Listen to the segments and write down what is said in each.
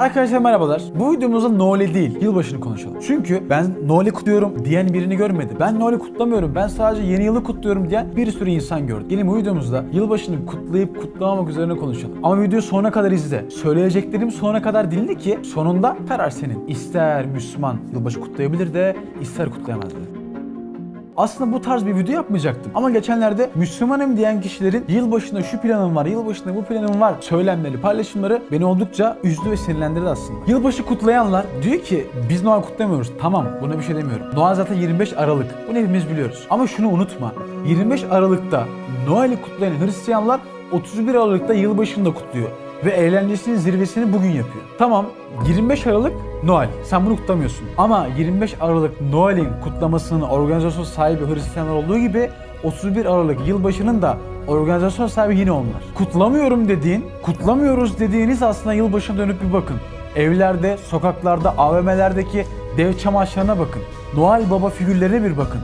Arkadaşlar merhabalar. Bu videomuzda Noel'i değil, yılbaşını konuşalım. Çünkü ben Noel'i kutluyorum diyen birini görmedim. Ben Noel'i kutlamıyorum, ben sadece yeni yılı kutluyorum diyen bir sürü insan gördüm. Gelin bu videomuzda yılbaşını kutlayıp kutlamamak üzerine konuşalım. Ama videoyu sonuna kadar izle. Söyleyeceklerim sonuna kadar dinle ki sonunda karar senin. İster Müslüman yılbaşı kutlayabilir de, ister kutlayamaz de. Aslında bu tarz bir video yapmayacaktım. Ama geçenlerde Müslümanım diyen kişilerin yılbaşında şu planım var, yılbaşında bu planım var söylemleri, paylaşımları beni oldukça üzdü ve sinirlendirdi aslında. Yılbaşı kutlayanlar diyor ki biz Noel kutlamıyoruz. Tamam, buna bir şey demiyorum. Noel zaten 25 Aralık. Bunu hepimiz biliyoruz. Ama şunu unutma. 25 Aralık'ta Noel'i kutlayan Hristiyanlar 31 Aralık'ta yılbaşını da kutluyor. Ve eğlencesinin zirvesini bugün yapıyor. Tamam, 25 Aralık Noel. Sen bunu kutlamıyorsun. Ama 25 Aralık Noel'in kutlamasının organizasyon sahibi Hristiyanlar olduğu gibi 31 Aralık yılbaşının da organizasyon sahibi yine onlar. Kutlamıyorum dediğin, kutlamıyoruz dediğiniz aslında yılbaşına dönüp bir bakın. Evlerde, sokaklarda, AVM'lerdeki dev çamaşırlarına bakın. Noel Baba figürlerine bir bakın.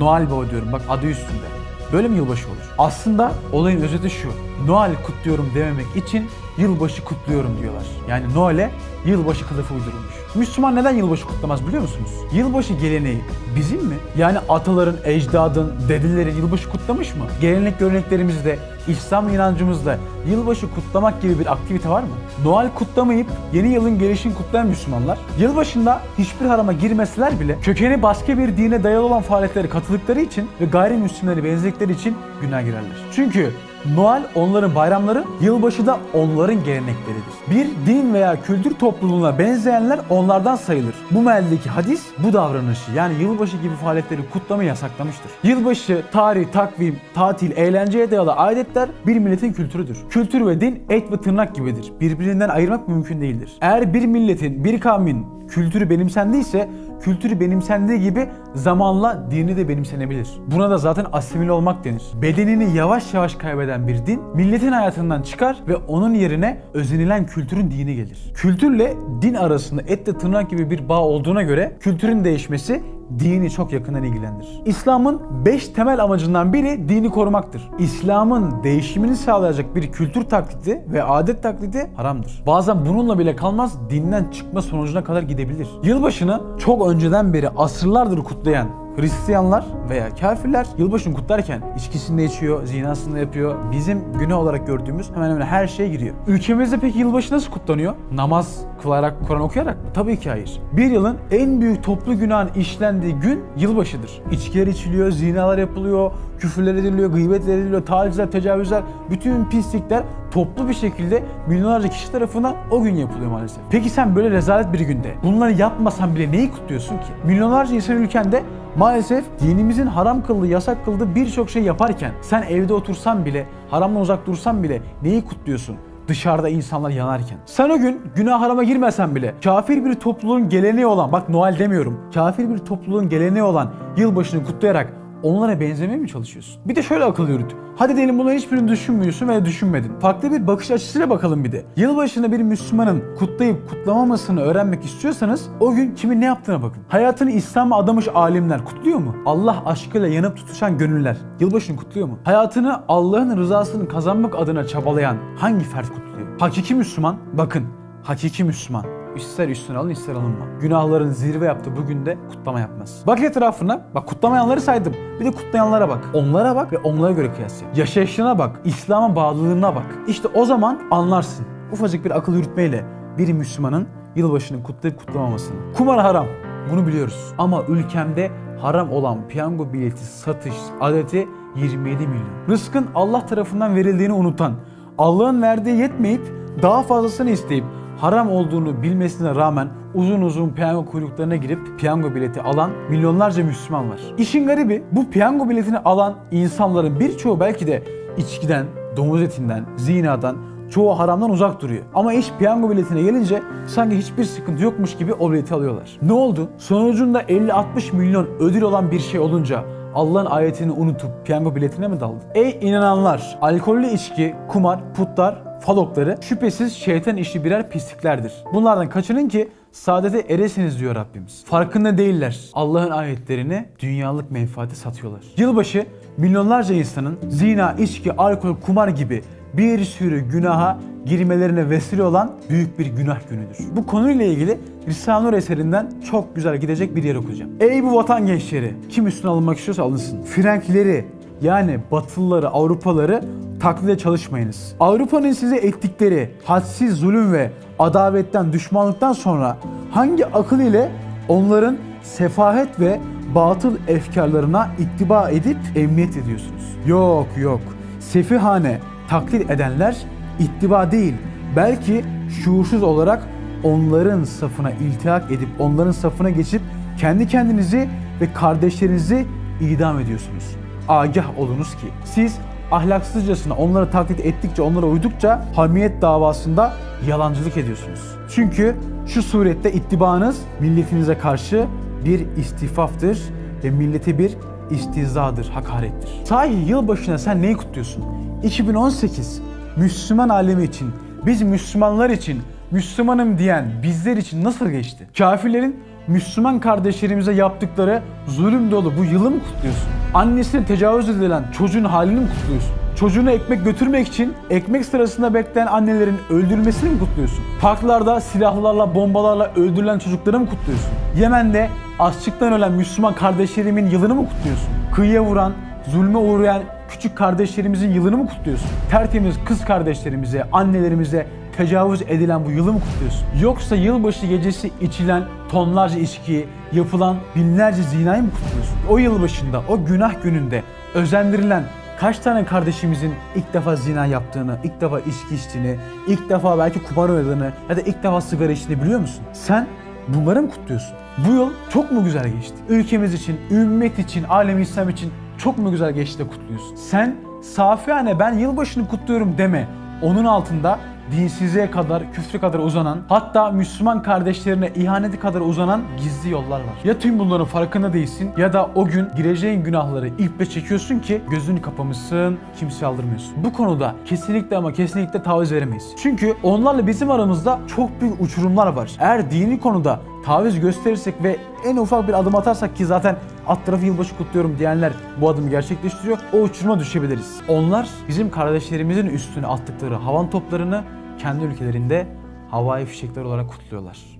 Noel Baba diyorum, bak adı üstünde. Böyle mi yılbaşı olur? Aslında olayın özeti şu. Noel kutluyorum dememek için yılbaşı kutluyorum diyorlar. Yani Noel'e yılbaşı kılıfı uydurulmuş. Müslüman neden yılbaşı kutlamaz biliyor musunuz? Yılbaşı geleneği bizim mi? Yani ataların, ecdadın, dedelerin yılbaşı kutlamış mı? Gelenek göreneklerimizde, İslam inancımızda yılbaşı kutlamak gibi bir aktivite var mı? Noel kutlamayıp yeni yılın gelişini kutlayan Müslümanlar, yılbaşında hiçbir harama girmeseler bile kökeni başka bir dine dayalı olan faaliyetlere katıldıkları için ve gayrimüslimleri benzedikleri için günaha girerler. Çünkü Noel onların bayramları, yılbaşı da onların gelenekleridir. Bir din veya kültür topluluğuna benzeyenler onlardan sayılır. Bu mealdeki hadis bu davranışı yani yılbaşı gibi faaliyetleri kutlamayı yasaklamıştır. Yılbaşı, tarih, takvim, tatil, eğlenceye dayalı adetler bir milletin kültürüdür. Kültür ve din et ve tırnak gibidir. Birbirinden ayırmak mümkün değildir. Eğer bir milletin, bir kavmin kültürü benimsendiyse, kültürü benimsendiği gibi zamanla dini de benimsenebilir. Buna da zaten asimile olmak denir. Bedenini yavaş yavaş kaybeden bir din, milletin hayatından çıkar ve onun yerine özenilen kültürün dini gelir. Kültürle din arasında etle tırnak gibi bir bağ olduğuna göre kültürün değişmesi dini çok yakından ilgilendirir. İslam'ın 5 temel amacından biri dini korumaktır. İslam'ın değişimini sağlayacak bir kültür taklidi ve adet taklidi haramdır. Bazen bununla bile kalmaz, dinden çıkma sonucuna kadar gidebilir. Yılbaşını çok önceden beri asırlardır kutlayan Hristiyanlar veya kafirler yılbaşını kutlarken içkisini de içiyor, zinasını da yapıyor. Bizim günah olarak gördüğümüz hemen hemen her şeye giriyor. Ülkemizde peki yılbaşı nasıl kutlanıyor? Namaz kılarak, Kur'an okuyarak mı? Tabii ki hayır. Bir yılın en büyük toplu günahın işlendiği gün yılbaşıdır. İçkiler içiliyor, zinalar yapılıyor, küfürler ediliyor, gıybetler ediliyor, tacizler, tecavüzler, bütün pislikler toplu bir şekilde milyonlarca kişi tarafından o gün yapılıyor maalesef. Peki sen böyle rezalet bir günde bunları yapmasan bile neyi kutluyorsun ki? Milyonlarca insan ülkende maalesef dinimizin haram kıldığı, yasak kıldığı birçok şey yaparken sen evde otursan bile, haramdan uzak dursan bile neyi kutluyorsun? Dışarıda insanlar yanarken. Sen o gün günah harama girmesen bile kafir bir topluluğun geleneği olan, bak Noel demiyorum, kafir bir topluluğun geleneği olan yılbaşını kutlayarak onlara benzemeye mi çalışıyorsun? Bir de şöyle akıl yürüt. Hadi diyelim bunların hiçbirini düşünmüyorsun veya düşünmedin. Farklı bir bakış açısıyla bakalım bir de. Yılbaşını bir Müslümanın kutlayıp kutlamamasını öğrenmek istiyorsanız o gün kimin ne yaptığına bakın. Hayatını İslam'a adamış alimler kutluyor mu? Allah aşkıyla yanıp tutuşan gönüller yılbaşını kutluyor mu? Hayatını Allah'ın rızasını kazanmak adına çabalayan hangi fert kutluyor? Hakiki Müslüman, bakın hakiki Müslüman. İster üstüne alın, ister alınma. Günahların zirve yaptığı bugün de kutlama yapmaz. Bak etrafına, bak kutlamayanları saydım. Bir de kutlayanlara bak. Onlara bak ve onlara göre kıyas et. Yaşayışına bak, İslam'a bağlılığına bak. İşte o zaman anlarsın. Ufacık bir akıl yürütmeyle bir Müslümanın yılbaşını kutlayıp kutlamamasını. Kumar haram, bunu biliyoruz. Ama ülkemde haram olan piyango bileti satış adeti 27 milyon. Rızkın Allah tarafından verildiğini unutan, Allah'ın verdiği yetmeyip daha fazlasını isteyip, haram olduğunu bilmesine rağmen uzun uzun piyango kuyruklarına girip piyango bileti alan milyonlarca Müslüman var. İşin garibi bu piyango biletini alan insanların birçoğu belki de içkiden, domuz etinden, zinadan, çoğu haramdan uzak duruyor. Ama iş piyango biletine gelince sanki hiçbir sıkıntı yokmuş gibi o bileti alıyorlar. Ne oldu? Sonucunda 50-60 milyon ödül olan bir şey olunca Allah'ın ayetini unutup piyango biletine mi daldın? Ey inananlar! Alkollü içki, kumar, putlar, falokları şüphesiz şeytan işi birer pisliklerdir. Bunlardan kaçının ki saadete eresiniz diyor Rabbimiz. Farkında değiller. Allah'ın ayetlerini dünyalık menfaate satıyorlar. Yılbaşı milyonlarca insanın zina, içki, alkol, kumar gibi bir sürü günaha girmelerine vesile olan büyük bir günah günüdür. Bu konuyla ilgili Risale-i Nur eserinden çok güzel gidecek bir yer okuyacağım. Ey bu vatan gençleri! Kim üstüne alınmak istiyorsa alınsın. Frenkleri, yani Batılıları, Avrupaları taklide çalışmayınız. Avrupa'nın size ettikleri hadsiz zulüm ve adavetten, düşmanlıktan sonra hangi akıl ile onların sefahet ve batıl efkarlarına ittiba edip emniyet ediyorsunuz? Yok yok, sefihane taklit edenler ittiba değil, belki şuursuz olarak onların safına iltihak edip, onların safına geçip kendi kendinizi ve kardeşlerinizi idam ediyorsunuz. Agah olunuz ki siz ahlaksızcasına onları taklit ettikçe, onlara uydukça hamiyet davasında yalancılık ediyorsunuz. Çünkü şu surette ittibanız milletinize karşı bir istifaftır ve millete bir istihzadır, hakarettir. Sahi yılbaşına sen neyi kutluyorsun? 2018 Müslüman alemi için, biz Müslümanlar için, Müslümanım diyen bizler için nasıl geçti? Kafirlerin Müslüman kardeşlerimize yaptıkları zulüm dolu bu yılı mı kutluyorsun? Annesine tecavüz edilen çocuğun halini mi kutluyorsun? Çocuğuna ekmek götürmek için ekmek sırasında bekleyen annelerin öldürülmesini mi kutluyorsun? Parklarda silahlarla, bombalarla öldürülen çocukları mı kutluyorsun? Yemen'de açlıktan ölen Müslüman kardeşlerimin yılını mı kutluyorsun? Kıyıya vuran, zulme uğrayan küçük kardeşlerimizin yılını mı kutluyorsun? Tertemiz kız kardeşlerimize, annelerimize tecavüz edilen bu yılı mı kutluyorsun? Yoksa yılbaşı gecesi içilen tonlarca içkiyi, yapılan binlerce zinayı mı kutluyorsun? O yılbaşında, o günah gününde özendirilen kaç tane kardeşimizin ilk defa zina yaptığını, ilk defa içki içtiğini, ilk defa belki kumar oynadığını ya da ilk defa sigara içtiğini biliyor musun? Sen bunları mı kutluyorsun? Bu yıl çok mu güzel geçti? Ülkemiz için, ümmet için, alem-i İslam için çok mu güzel geçti de kutluyorsun? Sen safiyane ben yılbaşını kutluyorum deme. Onun altında dinsizliğe kadar, küfre kadar uzanan, hatta Müslüman kardeşlerine ihaneti kadar uzanan gizli yollar var. Ya tüm bunların farkında değilsin ya da o gün gireceğin günahları iple çekiyorsun ki gözünü kapamışsın, kimseye aldırmıyorsun. Bu konuda kesinlikle ama kesinlikle taviz veremeyiz. Çünkü onlarla bizim aramızda çok büyük uçurumlar var. Eğer dini konuda taviz gösterirsek ve en ufak bir adım atarsak, ki zaten alt tarafı yılbaşı kutluyorum diyenler bu adımı gerçekleştiriyor, o uçuruma düşebiliriz. Onlar bizim kardeşlerimizin üstüne attıkları havan toplarını kendi ülkelerinde havai fişekler olarak kutluyorlar.